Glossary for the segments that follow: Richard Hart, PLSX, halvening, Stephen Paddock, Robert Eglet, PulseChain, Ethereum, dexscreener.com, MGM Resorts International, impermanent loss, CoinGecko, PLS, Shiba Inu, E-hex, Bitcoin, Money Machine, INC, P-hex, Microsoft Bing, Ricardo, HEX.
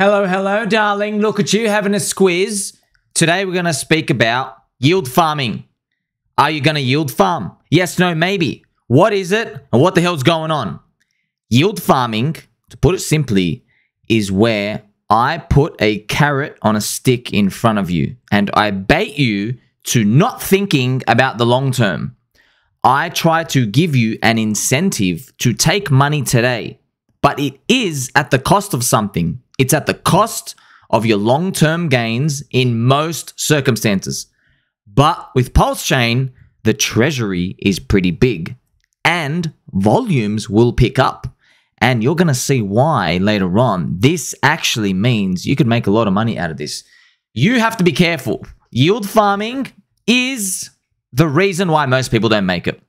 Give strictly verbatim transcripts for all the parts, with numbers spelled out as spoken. Hello, hello, darling. Look at you having a squiz. Today we're going to speak about yield farming. Are you going to yield farm? Yes, no, maybe. What is it and what the hell's going on? Yield farming, to put it simply, is where I put a carrot on a stick in front of you and I bait you to not thinking about the long term. I try to give you an incentive to take money today, but it is at the cost of something. It's at the cost of your long-term gains in most circumstances. But with PulseChain, the treasury is pretty big and volumes will pick up. And you're going to see why later on. This actually means you could make a lot of money out of this. You have to be careful. Yield farming is the reason why most people don't make it.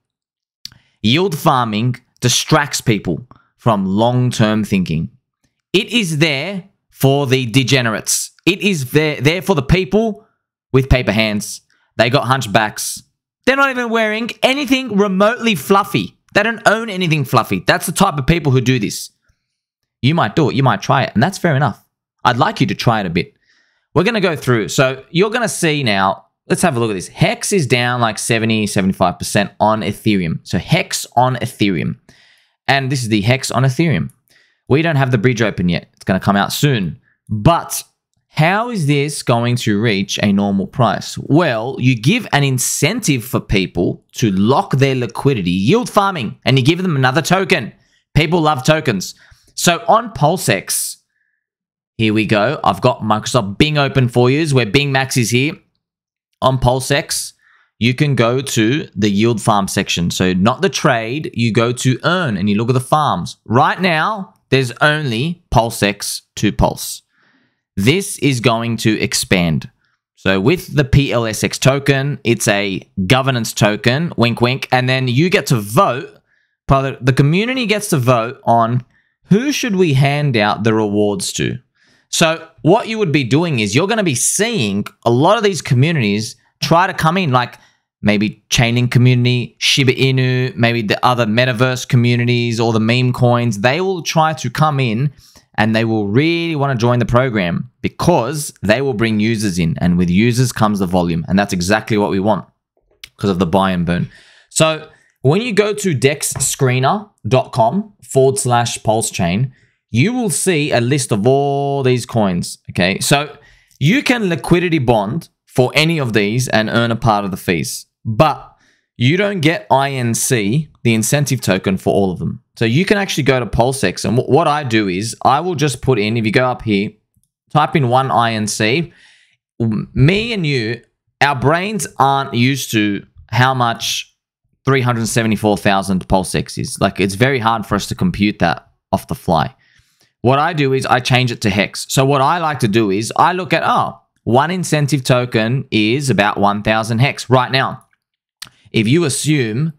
Yield farming distracts people from long-term thinking. It is there for the degenerates. It is there, there for the people with paper hands. They got hunchbacks. They're not even wearing anything remotely fluffy. They don't own anything fluffy. That's the type of people who do this. You might do it. You might try it. And that's fair enough. I'd like you to try it a bit. We're going to go through. So you're going to see now. Let's have a look at this. HEX is down like seventy, seventy-five percent on Ethereum. So HEX on Ethereum. And this is the HEX on Ethereum. We don't have the bridge open yet. It's going to come out soon. But how is this going to reach a normal price? Well, you give an incentive for people to lock their liquidity, yield farming, and you give them another token. People love tokens. So on PulseX, here we go. I've got Microsoft Bing open for you, where Bing Max is here. On PulseX, you can go to the yield farm section. So not the trade, you go to earn and you look at the farms. Right now, there's only PulseX to Pulse. This is going to expand. So with the P L S X token, it's a governance token, wink, wink. And then you get to vote, the community gets to vote on who should we hand out the rewards to. So what you would be doing is you're going to be seeing a lot of these communities try to come in, like maybe chaining community, Shiba Inu, maybe the other metaverse communities or the meme coins. They will try to come in and they will really want to join the program because they will bring users in. And with users comes the volume. And that's exactly what we want because of the buy and burn. So when you go to dex screener dot com forward slash PulseChain, you will see a list of all these coins. Okay, so you can liquidity bond for any of these and earn a part of the fees. But you don't get I N C, the incentive token, for all of them. So you can actually go to PulseX. And what I do is I will just put in, if you go up here, type in one I N C. Me and you, our brains aren't used to how much three hundred seventy-four thousand PulseX is. Like, it's very hard for us to compute that off the fly. What I do is I change it to HEX. So what I like to do is I look at, oh, one incentive token is about one thousand HEX right now. If you assume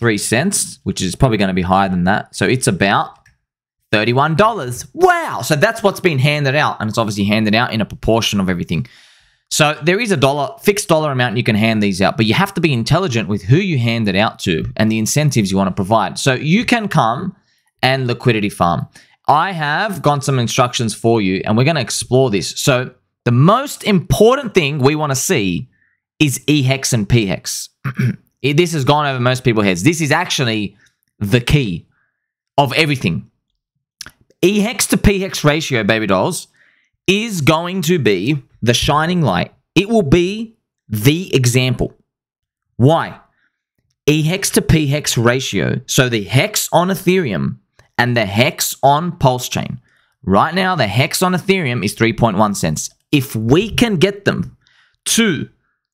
three cents, which is probably going to be higher than that, so it's about thirty-one dollars. Wow! So that's what's been handed out, and it's obviously handed out in a proportion of everything. So there is a dollar, fixed dollar amount you can hand these out, but you have to be intelligent with who you hand it out to and the incentives you want to provide. So you can come and liquidity farm. I have got some instructions for you, and we're going to explore this. So the most important thing we want to see is E-hex and P-hex. This has gone over most people's heads. This is actually the key of everything. E-hex to P-hex ratio, baby dolls, is going to be the shining light. It will be the example. Why? E-hex to P-hex ratio, so the HEX on Ethereum and the HEX on PulseChain. Right now, the HEX on Ethereum is three point one cents. If we can get them to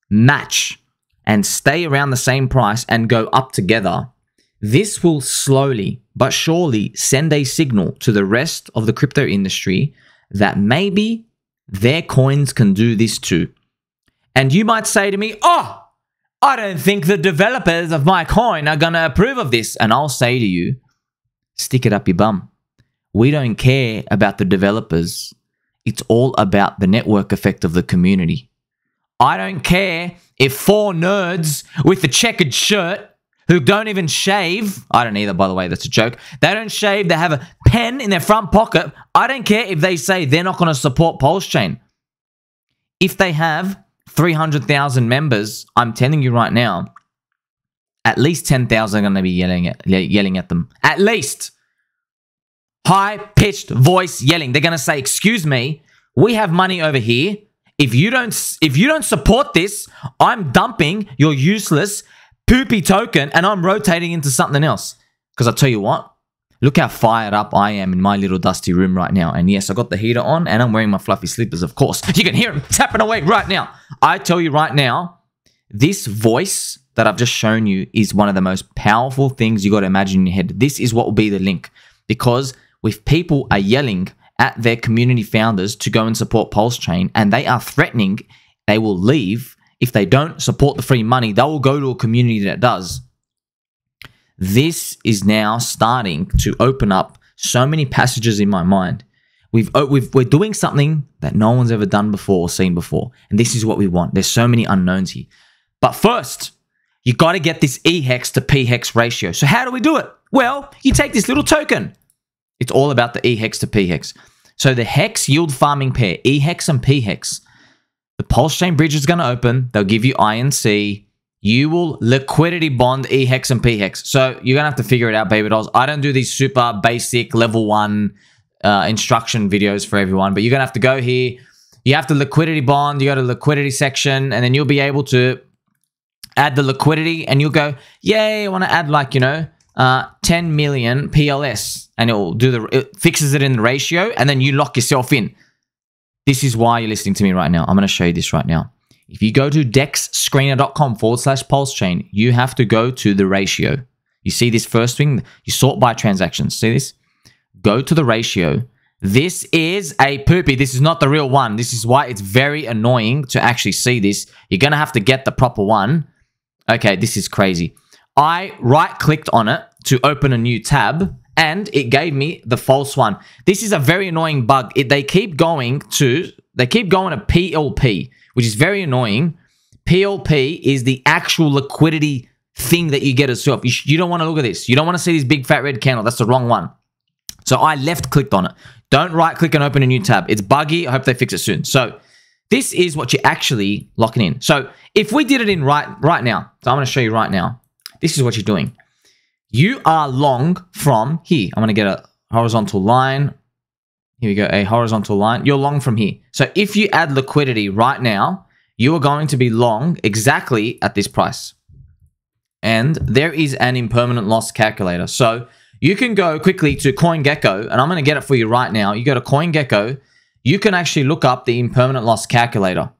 match and stay around the same price and go up together, this will slowly but surely send a signal to the rest of the crypto industry that maybe their coins can do this too. And you might say to me, oh, I don't think the developers of my coin are going to approve of this. And I'll say to you, stick it up your bum. We don't care about the developers. It's all about the network effect of the community. I don't care if four nerds with the checkered shirt who don't even shave, I don't either, by the way, that's a joke. They don't shave, they have a pen in their front pocket, I don't care if they say they're not going to support PulseChain. If they have three hundred thousand members, I'm telling you right now, at least ten thousand are going to be yelling at, yelling at them. At least. High-pitched voice yelling. They're going to say, excuse me, we have money over here. If you don't, if you don't support this, I'm dumping your useless poopy token and I'm rotating into something else. Because I tell you what, look how fired up I am in my little dusty room right now. And yes, I got the heater on and I'm wearing my fluffy slippers, of course. You can hear them tapping away right now. I tell you right now, this voice that I've just shown you is one of the most powerful things you got to imagine in your head. This is what will be the link, because if people are yelling at their community founders to go and support PulseChain and they are threatening, they will leave. If they don't support the free money, they will go to a community that does. This is now starting to open up so many passages in my mind. We've, we've, we're doing something that no one's ever done before or seen before. And this is what we want. There's so many unknowns here. But first, you got to get this E hex to P hex ratio. So how do we do it? Well, you take this little token. It's all about the E hex to P hex. So the hex yield farming pair, E hex and P hex. The PulseChain bridge is going to open. They'll give you I N C. You will liquidity bond E hex and P hex. So you're going to have to figure it out, baby dolls. I don't do these super basic level one uh, instruction videos for everyone, but you're going to have to go here. You have to liquidity bond. You go to the liquidity section, and then you'll be able to add the liquidity, and you'll go, yay, I want to add like, you know, Uh, ten million P L S, and it will do the it fixes it in the ratio, and then you lock yourself in. This is why you're listening to me right now. I'm going to show you this right now. If you go to dexscreener.com forward slash PulseChain, you have to go to the ratio. You see this first thing? You sort by transactions. See this? Go to the ratio. This is a poopy. This is not the real one. This is why it's very annoying to actually see this. You're going to have to get the proper one. Okay, this is crazy. I right-clicked on it to open a new tab, and it gave me the false one. This is a very annoying bug. It, they keep going to, they keep going to P L P, which is very annoying. P L P is the actual liquidity thing that you get yourself. You, you don't want to look at this. You don't want to see this big fat red candle. That's the wrong one. So I left-clicked on it. Don't right-click and open a new tab. It's buggy. I hope they fix it soon. So this is what you're actually locking in. So if we did it in right, right now, so I'm going to show you right now. This is what you're doing. You are long from here. I'm going to get a horizontal line. Here we go, a horizontal line. You're long from here. So if you add liquidity right now, you are going to be long exactly at this price. And there is an impermanent loss calculator. So you can go quickly to CoinGecko, and I'm going to get it for you right now. You go to CoinGecko. You can actually look up the impermanent loss calculator.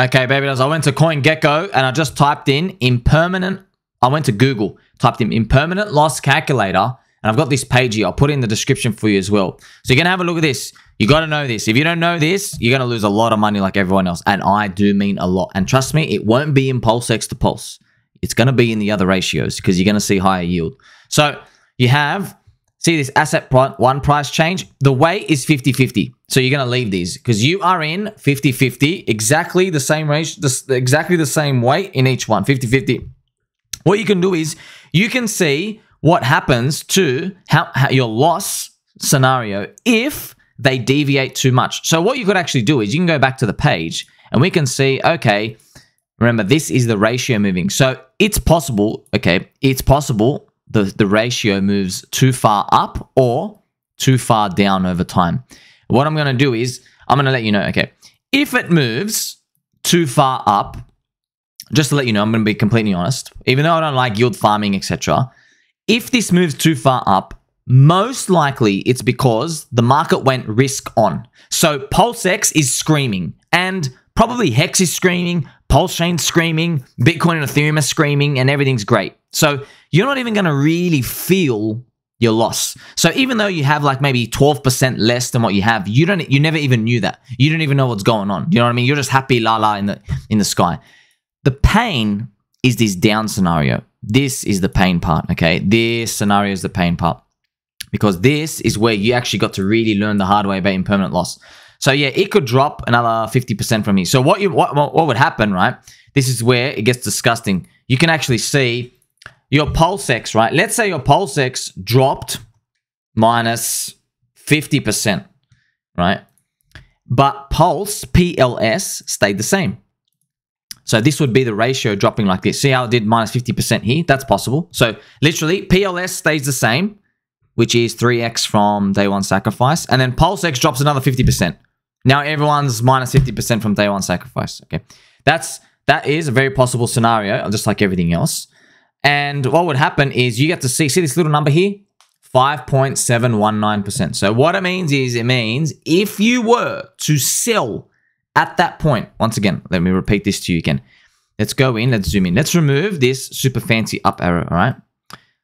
Okay, baby dolls, I went to CoinGecko, and I just typed in impermanent. I went to Google, typed in impermanent loss calculator, and I've got this page here. I'll put it in the description for you as well. So you're going to have a look at this. You got to know this. If you don't know this, you're going to lose a lot of money like everyone else. And I do mean a lot. And trust me, it won't be in PulseX to Pulse. It's going to be in the other ratios because you're going to see higher yield. So you have, see this asset one price change? The weight is fifty fifty. So you're going to leave these because you are in fifty fifty, exactly the same ratio, exactly the same weight in each one, fifty fifty. What you can do is you can see what happens to how, how your loss scenario if they deviate too much. So what you could actually do is you can go back to the page and we can see, okay, remember this is the ratio moving. So it's possible, okay, it's possible the, the ratio moves too far up or too far down over time. What I'm going to do is I'm going to let you know, okay, if it moves too far up, just to let you know, I'm going to be completely honest, even though I don't like yield farming, et cetera. If this moves too far up, most likely it's because the market went risk on. So PulseX is screaming, and probably HEX is screaming, PulseChain's screaming, Bitcoin and Ethereum are screaming, and everything's great. So you're not even going to really feel your loss. So even though you have like maybe twelve percent less than what you have, you don't, you never even knew that. You don't even know what's going on. You know what I mean? You're just happy la la in the in the sky. The pain is this down scenario. This is the pain part, okay? This scenario is the pain part because this is where you actually got to really learn the hard way about impermanent loss. So yeah, it could drop another fifty percent from here. So what you what, what would happen, right? This is where it gets disgusting. You can actually see your PulseX, right? Let's say your PulseX dropped minus fifty percent, right? But Pulse, P L S, stayed the same. So this would be the ratio dropping like this. See how it did minus fifty percent here? That's possible. So literally P L S stays the same, which is three x from day one sacrifice. And then PulseX drops another fifty percent. Now everyone's minus fifty percent from day one sacrifice. Okay, that's that is a very possible scenario, just like everything else. And what would happen is you get to see, see this little number here? five point seven one nine percent. So what it means is it means if you were to sell at that point, once again, let me repeat this to you again. Let's go in, let's zoom in. Let's remove this super fancy up arrow, all right?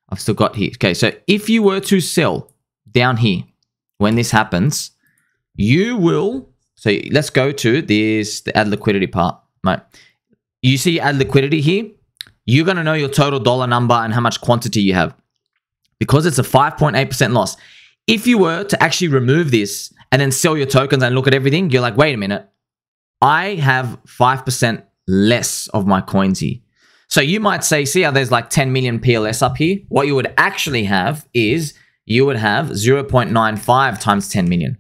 I've still got here. Okay, so if you were to sell down here, when this happens, you will, so let's go to this, the add liquidity part, right? You see add liquidity here? You're gonna know your total dollar number and how much quantity you have because it's a five point eight percent loss. If you were to actually remove this and then sell your tokens and look at everything, you're like, wait a minute, I have five percent less of my coins here. So you might say, see how there's like ten million P L S up here? What you would actually have is you would have zero point nine five times ten million.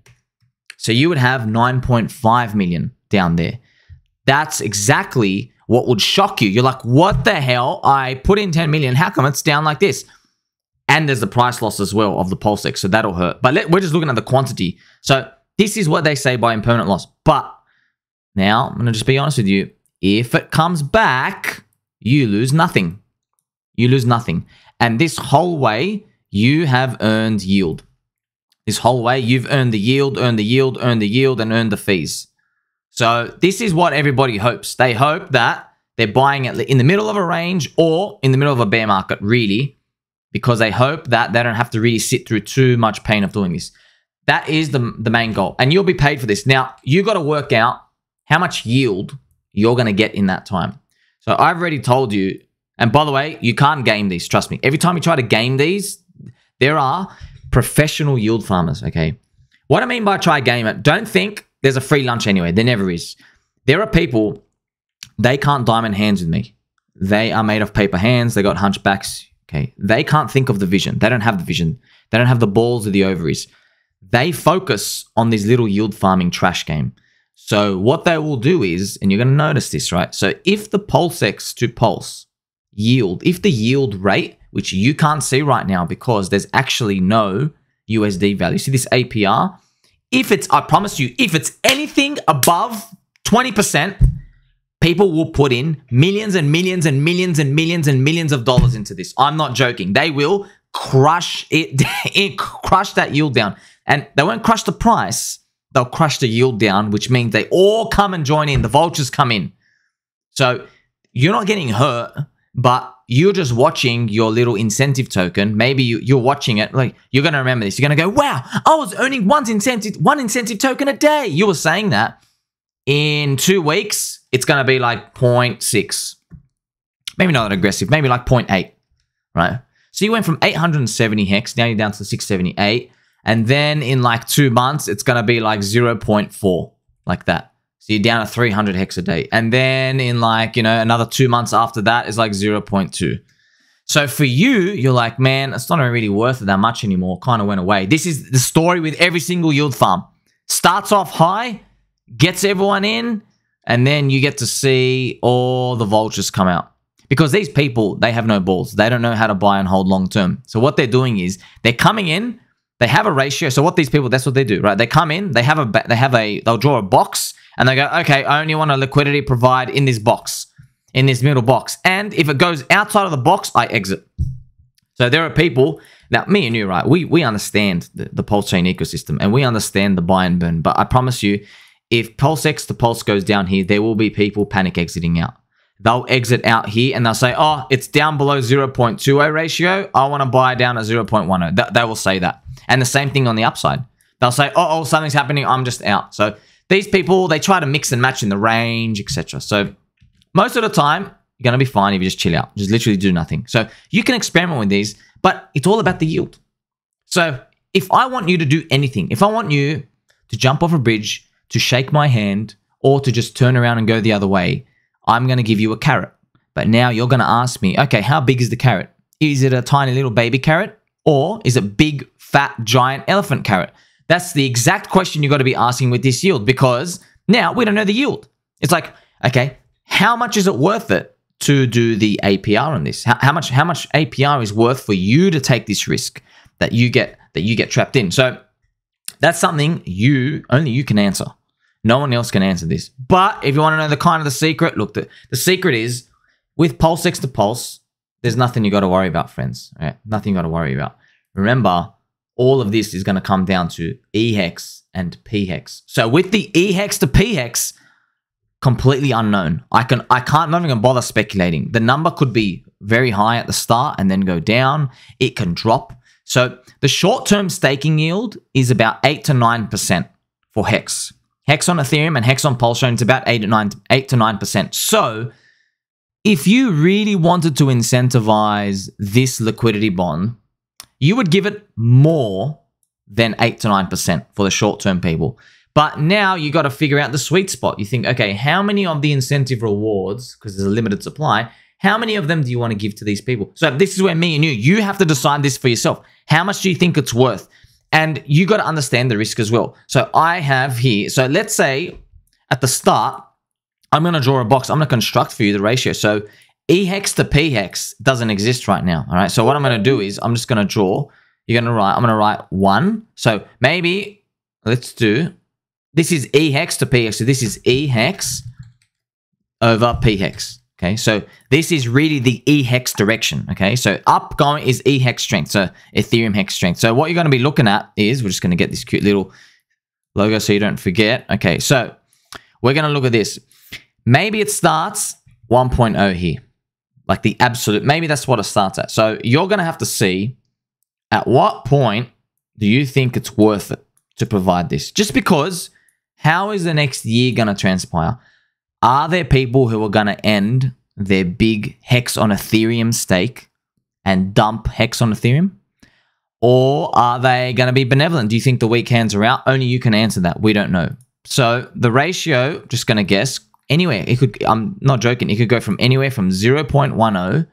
So you would have nine point five million down there. That's exactly what would shock you. You're like, what the hell? I put in ten million. How come it's down like this? And there's the price loss as well of the PulseX. So that'll hurt. But let, we're just looking at the quantity. So this is what they say by impermanent loss. But now, I'm going to just be honest with you. If it comes back, you lose nothing. You lose nothing. And this whole way, you have earned yield. This whole way, you've earned the yield, earned the yield, earned the yield, and earned the fees. So this is what everybody hopes. They hope that they're buying it in the middle of a range or in the middle of a bear market, really, because they hope that they don't have to really sit through too much pain of doing this. That is the, the main goal. And you'll be paid for this. Now, you've got to work out how much yield you're going to get in that time. So I've already told you, and by the way, you can't game these, trust me. Every time you try to game these, there are professional yield farmers, okay? What I mean by try game it, don't think there's a free lunch anyway. There never is. There are people, they can't diamond hands with me. They are made of paper hands. They got hunchbacks, okay? They can't think of the vision. They don't have the vision. They don't have the balls or the ovaries. They focus on this little yield farming trash game. So what they will do is, and you're going to notice this, right? So if the PulseX to Pulse yield, if the yield rate, which you can't see right now because there's actually no U S D value. See this A P R? If it's, I promise you, if it's anything above twenty percent, people will put in millions and millions and millions and millions and millions of dollars into this. I'm not joking. They will crush it, crush that yield down. And they won't crush the price. They'll crush the yield down, which means they all come and join in. The vultures come in. So you're not getting hurt, but you're just watching your little incentive token. Maybe you, you're watching it. Like, you're going to remember this. You're going to go, wow, I was earning one incentive, one incentive token a day. You were saying that. In two weeks, it's going to be like zero point six. Maybe not that aggressive. Maybe like zero point eight, right? So you went from eight hundred seventy hex, now you're down to six seventy-eight. And then in like two months, it's going to be like zero point four, like that. So you're down to three hundred hex a day. And then in like, you know, another two months after that is like zero point two. So for you, you're like, man, it's not really worth it that much anymore. Kind of went away. This is the story with every single yield farm. Starts off high, gets everyone in, and then you get to see all the vultures come out. Because these people, they have no balls. They don't know how to buy and hold long term. So what they're doing is they're coming in. They have a ratio. So what these people, that's what they do, right? They come in, they have a, they have a, they'll draw a box and they go, okay, I only want a liquidity provide in this box, in this middle box. And if it goes outside of the box, I exit. So there are people, now me and you, right? We, we understand the, the PulseChain ecosystem and we understand the buy and burn, but I promise you, if PulseX to Pulse goes down here, there will be people panic exiting out. They'll exit out here and they'll say, oh, it's down below zero point two zero ratio. I want to buy down at zero point one zero. Th- they will say that. And the same thing on the upside. They'll say, oh, oh, something's happening. I'm just out. So these people, they try to mix and match in the range, et cetera. So most of the time, you're going to be fine if you just chill out. Just literally do nothing. So you can experiment with these, but it's all about the yield. So if I want you to do anything, if I want you to jump off a bridge, to shake my hand, or to just turn around and go the other way, I'm going to give you a carrot. But now you're going to ask me, okay, how big is the carrot? Is it a tiny little baby carrot? Or is it big, fat giant elephant carrot? That's the exact question you've got to be asking with this yield, because now we don't know the yield. It's like, okay, how much is it worth it to do the A P R on this? How, how much how much A P R is worth for you to take this risk that you get that you get trapped in? So that's something you only you can answer. No one else can answer this. But if you want to know the kind of the secret, look, the, the secret is with PulseX to Pulse, there's nothing you got to worry about, friends. All right? Nothing you got to worry about. Remember, all of this is going to come down to E-hex and P-hex. So with the E-hex to P-hex, completely unknown. I can I can't not even bother speculating. The number could be very high at the start and then go down. It can drop. So the short-term staking yield is about eight to nine percent for HEX. HEX on Ethereum and HEX on PulseChain is about eight to nine eight to nine percent. So if you really wanted to incentivize this liquidity bond, you would give it more than eight to nine percent for the short-term people. But now you got to figure out the sweet spot. You think, okay, how many of the incentive rewards, because there's a limited supply, how many of them do you want to give to these people? So this is where me and you, you have to decide this for yourself. How much do you think it's worth? And you got to understand the risk as well. So I have here, so let's say at the start, I'm going to draw a box. I'm going to construct for you the ratio. So E-hex to P-hex doesn't exist right now. All right. So what I'm going to do is I'm just going to draw. You're going to write, I'm going to write one. So maybe let's do... This is E-hex to P-hex. So this is E-hex over P-hex. Okay, so this is really the E-hex direction. Okay, so up going is E-hex strength. So Ethereum hex strength. So what you're going to be looking at is, we're just going to get this cute little logo so you don't forget. Okay, so we're going to look at this. Maybe it starts one point oh here. Like the absolute, maybe that's what it starts at. So you're going to have to see at what point do you think it's worth it to provide this. Just because... How is the next year going to transpire? Are there people who are going to end their big HEX on Ethereum stake and dump HEX on Ethereum? Or are they going to be benevolent? Do you think the weak hands are out? Only you can answer that. We don't know. So the ratio, just going to guess, anywhere. It could, I'm not joking. It could go from anywhere from zero point one zero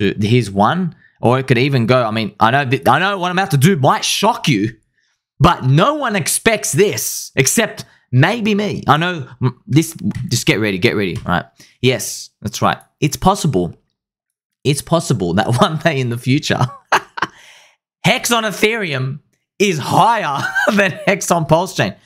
to here's one. Or it could even go, I mean, I know, I know what I'm about to do might shock you. But no one expects this, except maybe me. I know this, just get ready, get ready, all right? Yes, that's right. It's possible. It's possible that one day in the future, HEX on Ethereum is higher than HEX on PulseChain.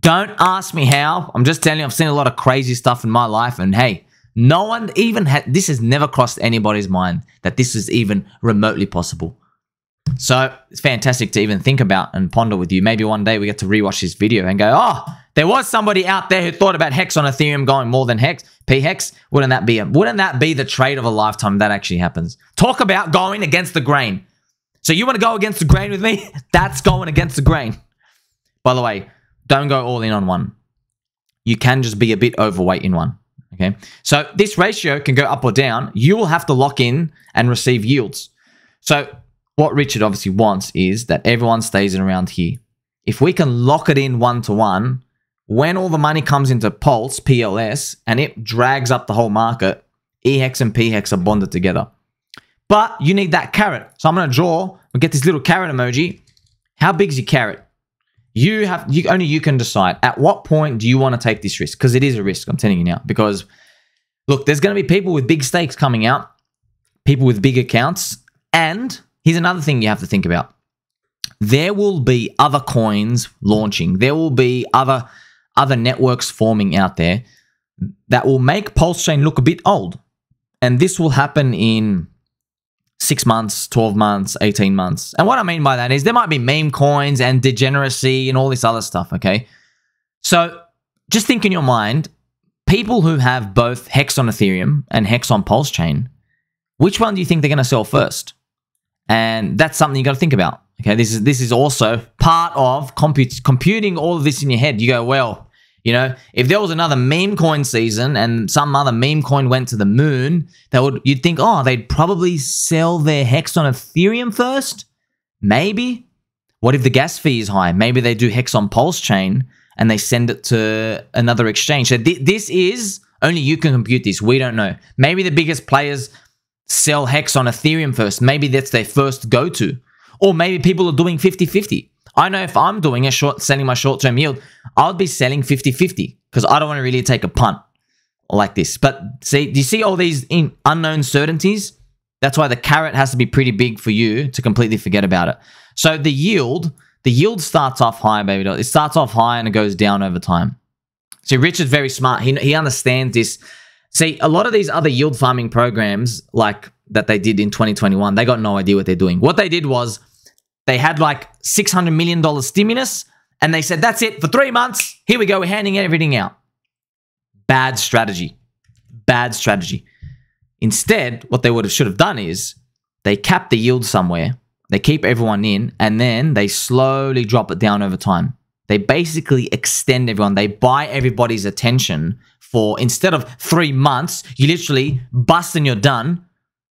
Don't ask me how. I'm just telling you, I've seen a lot of crazy stuff in my life. And hey, no one even had, this has never crossed anybody's mind that this is even remotely possible. So it's fantastic to even think about and ponder with you. Maybe one day we get to rewatch this video and go, oh, there was somebody out there who thought about HEX on Ethereum going more than HEX, P-hex. Wouldn't that be a, wouldn't that be the trade of a lifetime that actually happens? Talk about going against the grain. So you want to go against the grain with me? That's going against the grain. By the way, don't go all in on one. You can just be a bit overweight in one. Okay. So this ratio can go up or down. You will have to lock in and receive yields. So what Richard obviously wants is that everyone stays around here. If we can lock it in one-to-one, when all the money comes into Pulse, P L S, and it drags up the whole market, E-hex and P-hex are bonded together. But you need that carrot. So I'm going to draw, we'll get this little carrot emoji. How big's your carrot? You have, you, only you can decide. At what point do you want to take this risk? Because it is a risk, I'm telling you now. Because, look, there's going to be people with big stakes coming out, people with big accounts, and... Here's another thing you have to think about. There will be other coins launching. There will be other, other networks forming out there that will make PulseChain look a bit old. And this will happen in six months, twelve months, eighteen months. And what I mean by that is there might be meme coins and degeneracy and all this other stuff, okay? So just think in your mind, people who have both HEX on Ethereum and HEX on PulseChain, which one do you think they're going to sell first? And that's something you got to think about. Okay, this is this is also part of comput computing all of this in your head. You go, well, you know, if there was another meme coin season and some other meme coin went to the moon, that would you'd think, oh, they'd probably sell their HEX on Ethereum first. Maybe. What if the gas fee is high? Maybe they do HEX on PulseChain and they send it to another exchange. So th this is only you can compute this. We don't know. Maybe the biggest players sell HEX on Ethereum first. Maybe that's their first go-to. Or maybe people are doing fifty fifty. I know if I'm doing a short, selling my short-term yield, I'll be selling fifty fifty because I don't want to really take a punt like this. But see, do you see all these in unknown certainties? That's why the carrot has to be pretty big for you to completely forget about it. So the yield, the yield starts off high, baby. It starts off high and it goes down over time. See, Richard's very smart. He, he understands this. See, a lot of these other yield farming programs like that they did in twenty twenty-one, they got no idea what they're doing. What they did was they had like six hundred million dollars stimulus and they said, that's it for three months. Here we go. We're handing everything out. Bad strategy. Bad strategy. Instead, what they would have should have done is they cap the yield somewhere. They keep everyone in and then they slowly drop it down over time. They basically extend everyone. They buy everybody's attention for, instead of three months, you literally bust and you're done.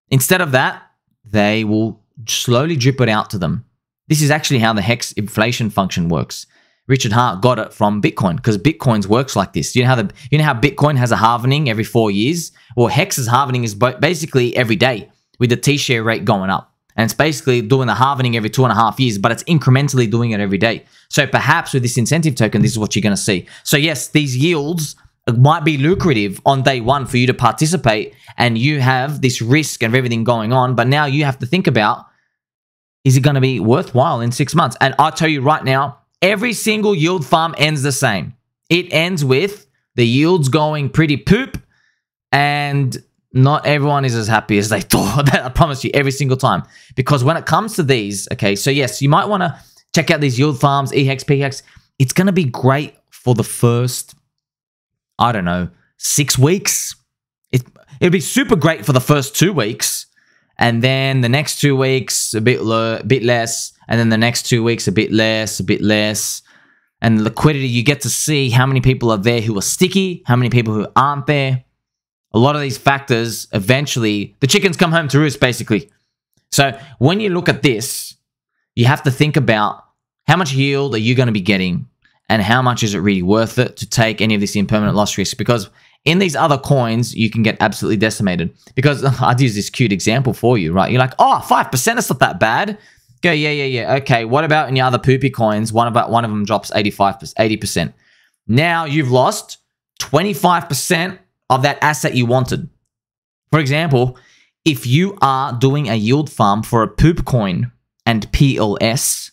Instead of that, they will slowly drip it out to them. This is actually how the hex inflation function works. Richard Hart got it from Bitcoin because Bitcoins works like this. You know how the you know how Bitcoin has a halvening every four years? Well, hex's halvening is basically every day with the T-share rate going up. And it's basically doing the halvening every two and a half years, but it's incrementally doing it every day. So perhaps with this incentive token, this is what you're going to see. So yes, these yields might be lucrative on day one for you to participate and you have this risk of everything going on. But now you have to think about, is it going to be worthwhile in six months? And I'll tell you right now, every single yield farm ends the same. It ends with the yields going pretty poop and not everyone is as happy as they thought. I promise you, every single time. Because when it comes to these, okay, so yes, you might want to check out these yield farms, E-hex, P-hex. It's going to be great for the first, I don't know, six weeks. It, it'll be super great for the first two weeks. And then the next two weeks, a bit, a bit less. And then the next two weeks, a bit less, a bit less. And liquidity, you get to see how many people are there who are sticky, how many people who aren't there. A lot of these factors, eventually, the chickens come home to roost, basically. So when you look at this, you have to think about how much yield are you going to be getting and how much is it really worth it to take any of this impermanent loss risk? Because in these other coins, you can get absolutely decimated. Because I'd use this cute example for you, right? You're like, oh, five percent, it's not that bad. Go, yeah, yeah, yeah. Okay, what about in your other poopy coins? One, about, one of them drops eighty-five percent, eighty percent. Now you've lost twenty-five percent. Of that asset you wanted. For example, if you are doing a yield farm for a poop coin and P L S,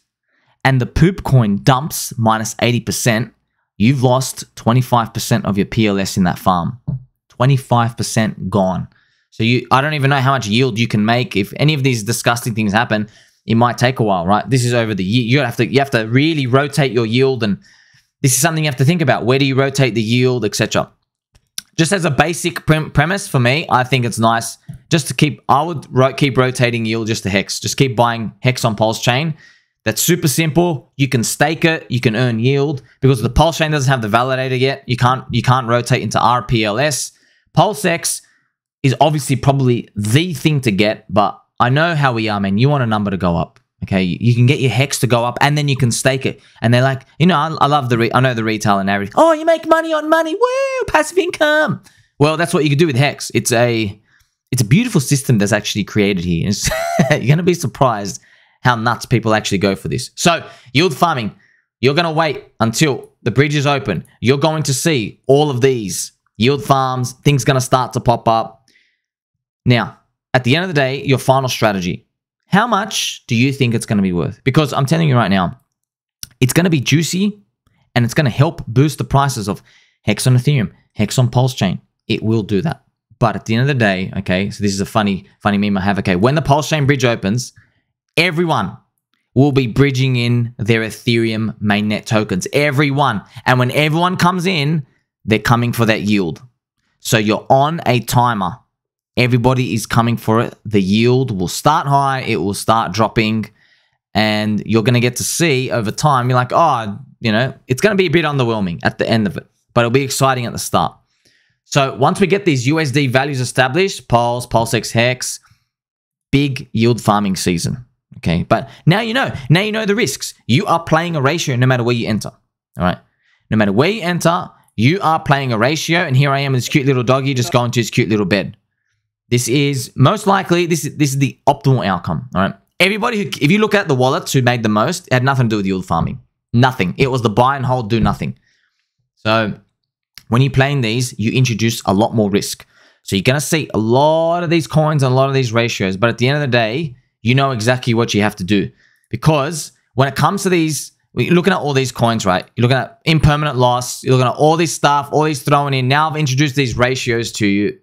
and the poop coin dumps minus eighty percent, you've lost twenty-five percent of your P L S in that farm. twenty-five percent gone. So you, I don't even know how much yield you can make. If any of these disgusting things happen, it might take a while, right? This is over the year. You have to, you have to really rotate your yield, and this is something you have to think about. Where do you rotate the yield, et cetera. Just as a basic pre premise for me, I think it's nice just to keep, I would ro keep rotating yield just to hex. Just keep buying hex on PulseChain. That's super simple. You can stake it. You can earn yield because the PulseChain doesn't have the validator yet. You can't, you can't rotate into R P L S. PulseX is obviously probably the thing to get, but I know how we are, man. You want a number to go up. Okay, you can get your hex to go up and then you can stake it. And they're like, you know, I, I love the, re I know the retail and everything. Oh, you make money on money. Woo, passive income. Well, that's what you can do with hex. It's a, it's a beautiful system that's actually created here. You're going to be surprised how nuts people actually go for this. So yield farming, you're going to wait until the bridge is open. You're going to see all of these yield farms. Things going to start to pop up. Now, at the end of the day, your final strategy. How much do you think it's going to be worth? Because I'm telling you right now, it's going to be juicy and it's going to help boost the prices of Hex on Ethereum, Hex on PulseChain. It will do that. But at the end of the day, okay, so this is a funny, funny meme I have. Okay, when the PulseChain bridge opens, everyone will be bridging in their Ethereum mainnet tokens. Everyone. And when everyone comes in, they're coming for that yield. So you're on a timer. Everybody is coming for it. The yield will start high. It will start dropping. And you're going to get to see over time, you're like, oh, you know, it's going to be a bit underwhelming at the end of it. But it'll be exciting at the start. So once we get these U S D values established, Pulse, PulseX, Hex, big yield farming season. Okay. But now you know. Now you know the risks. You are playing a ratio no matter where you enter. All right. No matter where you enter, you are playing a ratio. And here I am, this cute little doggy just going to his cute little bed. This is most likely, this is, this is the optimal outcome, all right? Everybody who, if you look at the wallets who made the most, it had nothing to do with yield farming. Nothing. It was the buy and hold, do nothing. So when you're playing these, you introduce a lot more risk. So you're going to see a lot of these coins and a lot of these ratios. But at the end of the day, you know exactly what you have to do. Because when it comes to these, you're looking at all these coins, right? You're looking at impermanent loss. You're looking at all this stuff, all these thrown in. Now I've introduced these ratios to you.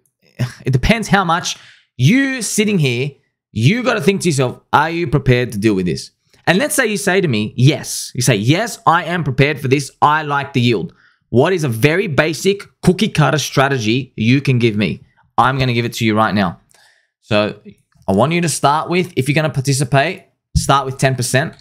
It depends how much you sitting here, you got to think to yourself, are you prepared to deal with this? And let's say you say to me, yes. You say, yes, I am prepared for this. I like the yield. What is a very basic cookie cutter strategy you can give me? I'm going to give it to you right now. So I want you to start with, if you're going to participate, start with ten percent.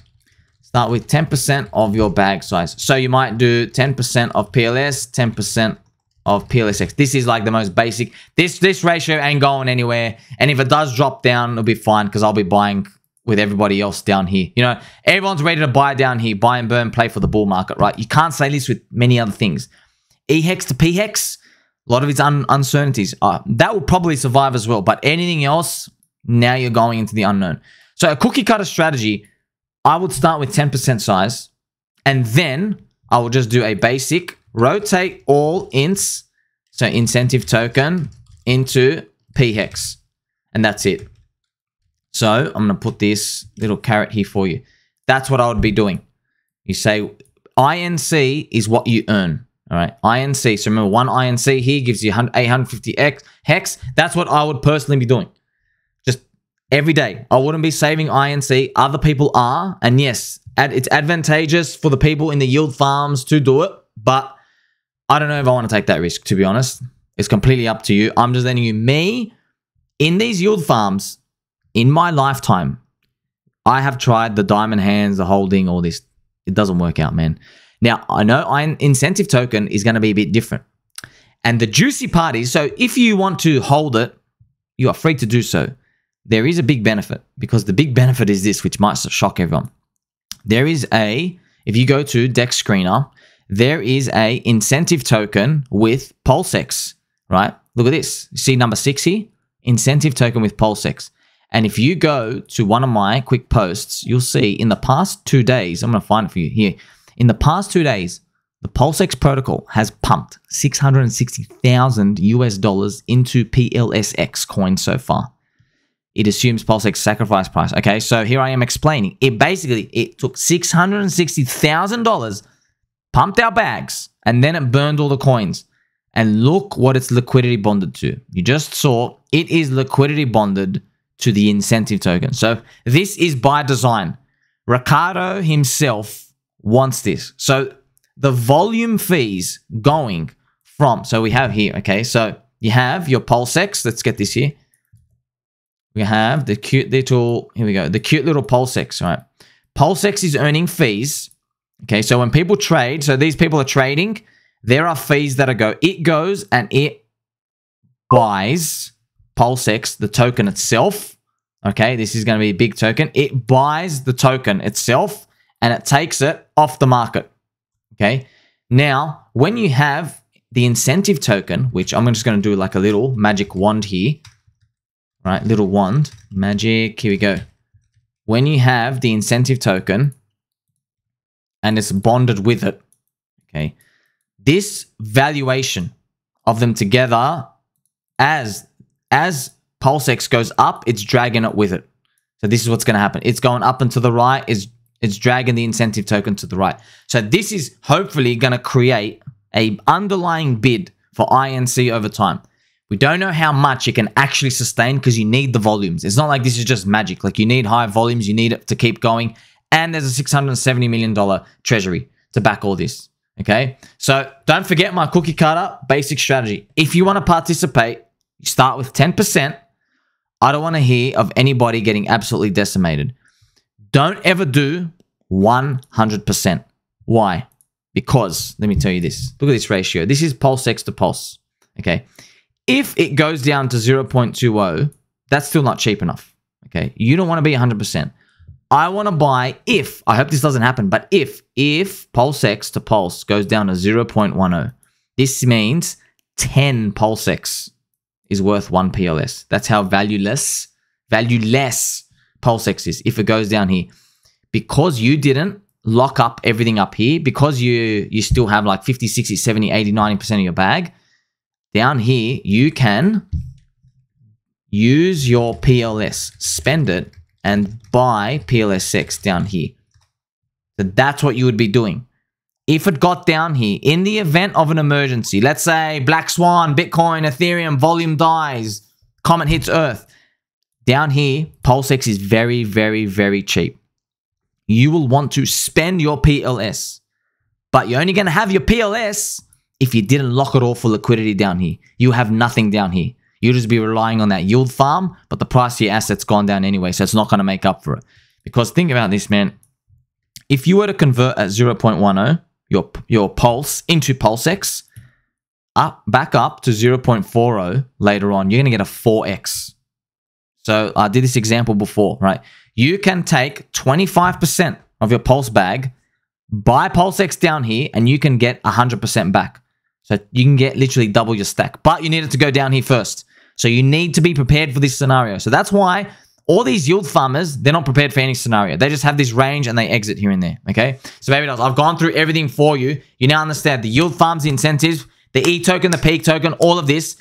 Start with ten percent of your bag size. So you might do ten percent of P L S, ten percent of P L S X. This is like the most basic. This, this ratio ain't going anywhere. And if it does drop down, it'll be fine because I'll be buying with everybody else down here. You know, everyone's ready to buy down here. Buy and burn, play for the bull market, right? You can't say this with many other things. E-hex to P-hex. A lot of its un uncertainties. Uh, that will probably survive as well. But anything else, now you're going into the unknown. So a cookie cutter strategy, I would start with ten percent size. And then I will just do a basic rotate all ints, so incentive token, into P-hex. And that's it. So I'm going to put this little carrot here for you. That's what I would be doing. You say I N C is what you earn. All right, I N C. So remember, one I N C here gives you eight hundred fifty hex. That's what I would personally be doing. Just every day. I wouldn't be saving I N C. Other people are. And yes, it's advantageous for the people in the yield farms to do it. But I don't know if I want to take that risk, to be honest. It's completely up to you. I'm just letting you, me, in these yield farms, in my lifetime, I have tried the diamond hands, the holding, all this. It doesn't work out, man. Now, I know incentive token is going to be a bit different. And the juicy part is, so if you want to hold it, you are free to do so. There is a big benefit, because the big benefit is this, which might shock everyone. There is a, if you go to Dex Screener, there is a incentive token with PulseX, right? Look at this. You see number six here? Incentive token with PulseX. And if you go to one of my quick posts, you'll see in the past two days, I'm going to find it for you here. In the past two days, the PulseX protocol has pumped six hundred sixty thousand US dollars into P L S X coin so far. It assumes PulseX sacrifice price. Okay, so here I am explaining. It basically, it took six hundred sixty thousand dollars, pumped our bags, and then it burned all the coins. And look what it's liquidity bonded to. You just saw it is liquidity bonded to the incentive token. So this is by design. Ricardo himself wants this. So the volume fees going from, so we have here, okay, so you have your PulseX. Let's get this here. We have the cute little, here we go, the cute little PulseX, right? PulseX is earning fees. Okay, so when people trade, so these people are trading, there are fees that are go, it goes and it buys PulseX, the token itself. Okay, this is going to be a big token. It buys the token itself, and it takes it off the market, okay? Now, when you have the incentive token, which I'm just going to do like a little magic wand here, right? Little wand, magic, here we go. When you have the incentive token and it's bonded with it, okay, this valuation of them together, as, as PulseX goes up, it's dragging it with it. So this is what's going to happen. It's going up and to the right, it's It's dragging the incentive token to the right. So this is hopefully going to create an underlying bid for I N C over time. We don't know how much it can actually sustain because you need the volumes. It's not like this is just magic. Like you need high volumes. You need it to keep going. And there's a six hundred seventy million dollar treasury to back all this. Okay. So don't forget my cookie cutter basic strategy. If you want to participate, you start with ten percent. I don't want to hear of anybody getting absolutely decimated. Don't ever do one hundred percent. Why? Because, let me tell you this. Look at this ratio. This is PulseX to Pulse, okay? If it goes down to zero point two zero, that's still not cheap enough, okay? You don't want to be one hundred percent. I want to buy if, I hope this doesn't happen, but if, if PulseX to Pulse goes down to zero point one zero, this means ten PulseX is worth one P L S. That's how valueless, valueless PulseX is if it goes down here. Because you didn't lock up everything up here, because you you still have like fifty, sixty, seventy, eighty, ninety percent of your bag, down here you can use your P L S, spend it, and buy P L S X down here. So that's what you would be doing. If it got down here, in the event of an emergency, let's say Black Swan, Bitcoin, Ethereum, volume dies, comet hits Earth, down here, PulseX is very, very, very cheap. You will want to spend your P L S, but you're only going to have your P L S if you didn't lock it all for liquidity down here. You have nothing down here. You'll just be relying on that yield farm, but the price of your asset's gone down anyway, so it's not going to make up for it. Because think about this, man. If you were to convert at zero point one zero, your, your Pulse into PulseX, up, back up to zero point four zero later on, you're going to get a four X. So I did this example before, right? You can take twenty-five percent of your Pulse bag, buy PulseX down here, and you can get one hundred percent back. So you can get literally double your stack, but you need it to go down here first. So you need to be prepared for this scenario. So that's why all these yield farmers, they're not prepared for any scenario. They just have this range and they exit here and there, okay? So baby dolls, I've gone through everything for you. You now understand the yield farms, the incentives, the E token, the P token, all of this,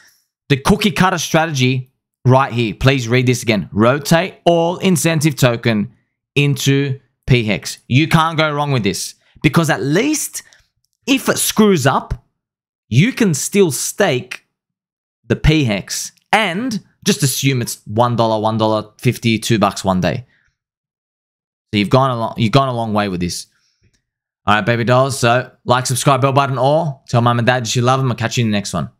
the cookie cutter strategy right here. Please read this again. Rotate all incentive token into P hex. You can't go wrong with this, because at least if it screws up, you can still stake the P hex and just assume it's one dollar, one dollar fifty, two bucks one day. So you've gone, a long, you've gone a long way with this. All right, baby dolls. So like, subscribe, bell button, or tell mum and dad you love them. I'll catch you in the next one.